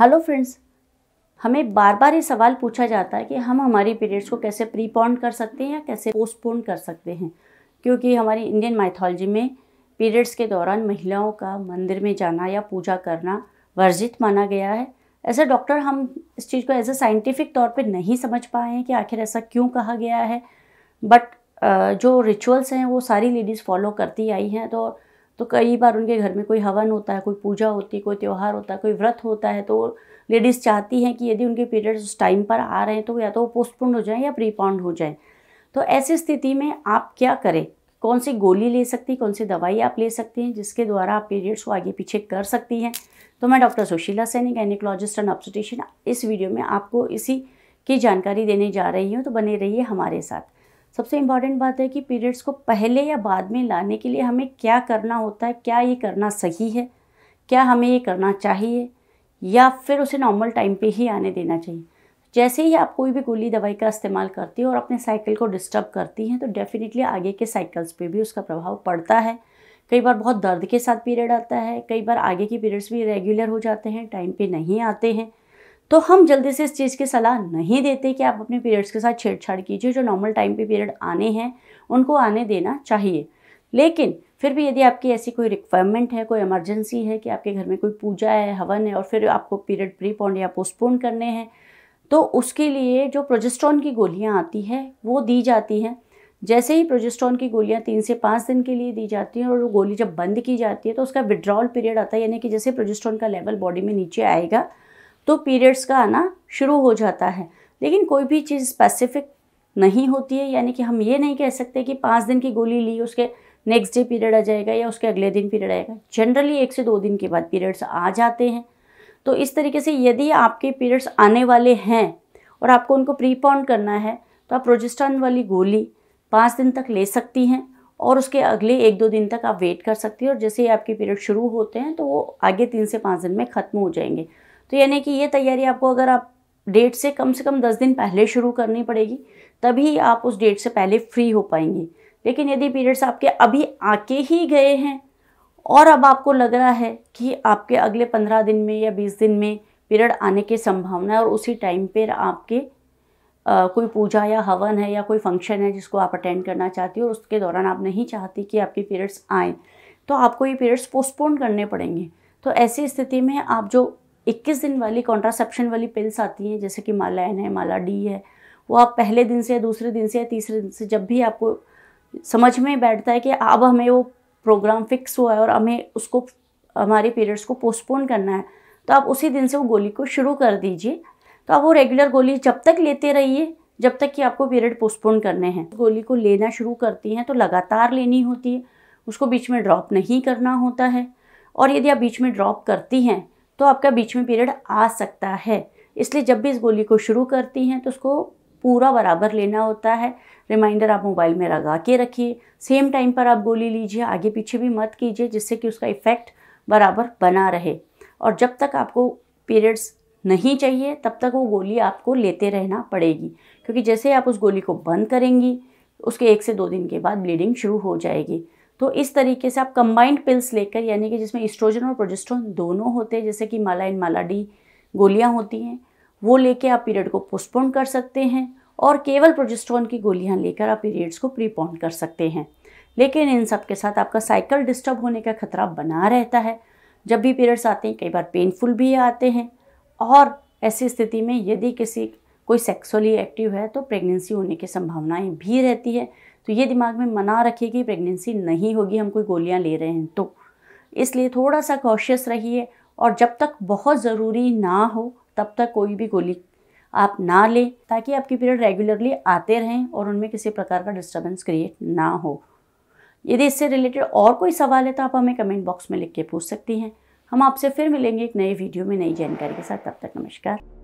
Hello friends, हमें बार बार ये सवाल पूछा जाता है कि हम हमारी पीरियड्स को कैसे प्रीपोन कर सकते हैं या कैसे पोस्टपोन कर सकते हैं, क्योंकि हमारी इंडियन माइथोलॉजी में पीरियड्स के दौरान महिलाओं का मंदिर में जाना या पूजा करना वर्जित माना गया है। ऐसे डॉक्टर हम इस चीज़ को एज ए साइंटिफिक तौर पर नहीं समझ पाए हैं कि आखिर ऐसा क्यों कहा गया है, बट जो रिचुअल्स हैं वो सारी लेडीज़ फॉलो करती आई हैं। तो कई बार उनके घर में कोई हवन होता है, कोई पूजा होती है, कोई त्यौहार होता है, कोई व्रत होता है, तो लेडीज़ चाहती हैं कि यदि उनके पीरियड्स उस टाइम पर आ रहे हैं तो या तो वो पोस्टपोन हो जाएं या प्रीपोन हो जाएं। तो ऐसी स्थिति में आप क्या करें, कौन सी गोली ले सकती हैं, कौन सी दवाई आप ले सकती हैं जिसके द्वारा आप पीरियड्स को आगे पीछे कर सकती हैं। तो मैं doctor Sushila Saini, gynaecologist and obstetrician, इस वीडियो में आपको इसी की जानकारी देने जा रही हूँ, तो बने रहिए हमारे साथ। सबसे इम्पॉर्टेंट बात है कि पीरियड्स को पहले या बाद में लाने के लिए हमें क्या करना होता है, क्या ये करना सही है, क्या हमें ये करना चाहिए या फिर उसे नॉर्मल टाइम पे ही आने देना चाहिए। जैसे ही आप कोई भी गोली दवाई का इस्तेमाल करती हो और अपने साइकिल को डिस्टर्ब करती हैं तो डेफिनेटली आगे के साइकिल्स पे भी उसका प्रभाव पड़ता है। कई बार बहुत दर्द के साथ पीरियड आता है, कई बार आगे के पीरियड्स भी इरेगुलर हो जाते हैं, टाइम पे नहीं आते हैं, तो हम जल्दी से इस चीज़ की सलाह नहीं देते कि आप अपने पीरियड्स के साथ छेड़छाड़ कीजिए। जो नॉर्मल टाइम पे पीरियड आने हैं उनको आने देना चाहिए, लेकिन फिर भी यदि आपकी ऐसी कोई रिक्वायरमेंट है, कोई इमरजेंसी है कि आपके घर में कोई पूजा है, हवन है और फिर आपको पीरियड प्रीपोन या पोस्टपोन करने हैं, तो उसके लिए जो प्रोजेस्ट्रॉन की गोलियाँ आती है वो दी जाती हैं। जैसे ही प्रोजेस्ट्रॉन की गोलियाँ 3 से 5 दिन के लिए दी जाती हैं और वो गोली जब बंद की जाती है तो उसका विड्रॉल पीरियड आता है, यानी कि जैसे प्रोजेस्ट्रॉन का लेवल बॉडी में नीचे आएगा तो पीरियड्स का आना शुरू हो जाता है। लेकिन कोई भी चीज़ स्पेसिफिक नहीं होती है, यानी कि हम ये नहीं कह सकते कि 5 दिन की गोली ली उसके नेक्स्ट डे पीरियड आ जाएगा या उसके अगले दिन पीरियड आएगा। जनरली 1 से 2 दिन के बाद पीरियड्स आ जाते हैं। तो इस तरीके से यदि आपके पीरियड्स आने वाले हैं और आपको उनको प्रीपोन करना है तो आप प्रोजेस्टेरॉन वाली गोली 5 दिन तक ले सकती हैं और उसके अगले 1-2 दिन तक आप वेट कर सकती हैं और जैसे ही आपके पीरियड शुरू होते हैं तो वो आगे 3 से 5 दिन में ख़त्म हो जाएंगे। तो यानी कि ये तैयारी आपको अगर आप डेट से कम 10 दिन पहले शुरू करनी पड़ेगी, तभी आप उस डेट से पहले फ्री हो पाएंगे। लेकिन यदि पीरियड्स आपके अभी आके ही गए हैं और अब आपको लग रहा है कि आपके अगले 15 दिन में या 20 दिन में पीरियड आने की संभावना है और उसी टाइम पर आपके कोई पूजा या हवन है या कोई फंक्शन है जिसको आप अटेंड करना चाहती हो और उसके दौरान आप नहीं चाहती कि आपके पीरियड्स आएँ, तो आपको ये पीरियड्स पोस्टपोन करने पड़ेंगे। तो ऐसी स्थिति में आप जो 21 दिन वाली कॉन्ट्रासेप्शन वाली पिल्स आती हैं, जैसे कि माला एन है, माला डी है, वो आप पहले दिन से, दूसरे दिन से या तीसरे दिन से, जब भी आपको समझ में बैठता है कि अब हमें वो प्रोग्राम फिक्स हुआ है और हमें उसको, हमारे पीरियड्स को पोस्टपोन करना है, तो आप उसी दिन से वो गोली को शुरू कर दीजिए। तो आप वो रेगुलर गोली जब तक लेते रहिए जब तक कि आपको पीरियड पोस्टपोन करने हैं। गोली को लेना शुरू करती हैं तो लगातार लेनी होती है, उसको बीच में ड्रॉप नहीं करना होता है और यदि आप बीच में ड्रॉप करती हैं तो आपका बीच में पीरियड आ सकता है। इसलिए जब भी इस गोली को शुरू करती हैं तो उसको पूरा बराबर लेना होता है। रिमाइंडर आप मोबाइल में लगा के रखिए, सेम टाइम पर आप गोली लीजिए, आगे पीछे भी मत कीजिए, जिससे कि उसका इफ़ेक्ट बराबर बना रहे। और जब तक आपको पीरियड्स नहीं चाहिए तब तक वो गोली आपको लेते रहना पड़ेगी, क्योंकि जैसे आप उस गोली को बंद करेंगी उसके 1 से 2 दिन के बाद ब्लीडिंग शुरू हो जाएगी। तो इस तरीके से आप कंबाइंड पिल्स लेकर, यानी कि जिसमें एस्ट्रोजन और प्रोजेस्टेरॉन दोनों होते हैं, जैसे कि माला एन माला डी गोलियां होती हैं, वो लेके आप पीरियड को पोस्टपोन कर सकते हैं और केवल प्रोजेस्टेरॉन की गोलियां लेकर आप पीरियड्स को प्रीपोन कर सकते हैं। लेकिन इन सब के साथ आपका साइकिल डिस्टर्ब होने का खतरा बना रहता है। जब भी पीरियड्स आते हैं कई बार पेनफुल भी आते हैं और ऐसी स्थिति में यदि कोई सेक्सुअली एक्टिव है तो प्रेगनेंसी होने की संभावनाएँ भी रहती है। तो ये दिमाग में मना रखिए कि प्रेगनेंसी नहीं होगी, हम कोई गोलियां ले रहे हैं, तो इसलिए थोड़ा सा कॉशियस रहिए और जब तक बहुत ज़रूरी ना हो तब तक कोई भी गोली आप ना लें, ताकि आपके पीरियड रेगुलरली आते रहें और उनमें किसी प्रकार का डिस्टर्बेंस क्रिएट ना हो। यदि इससे रिलेटेड और कोई सवाल है तो आप हमें कमेंट बॉक्स में लिख के पूछ सकती हैं। हम आपसे फिर मिलेंगे एक नए वीडियो में नई जानकारी के साथ, तब तक नमस्कार।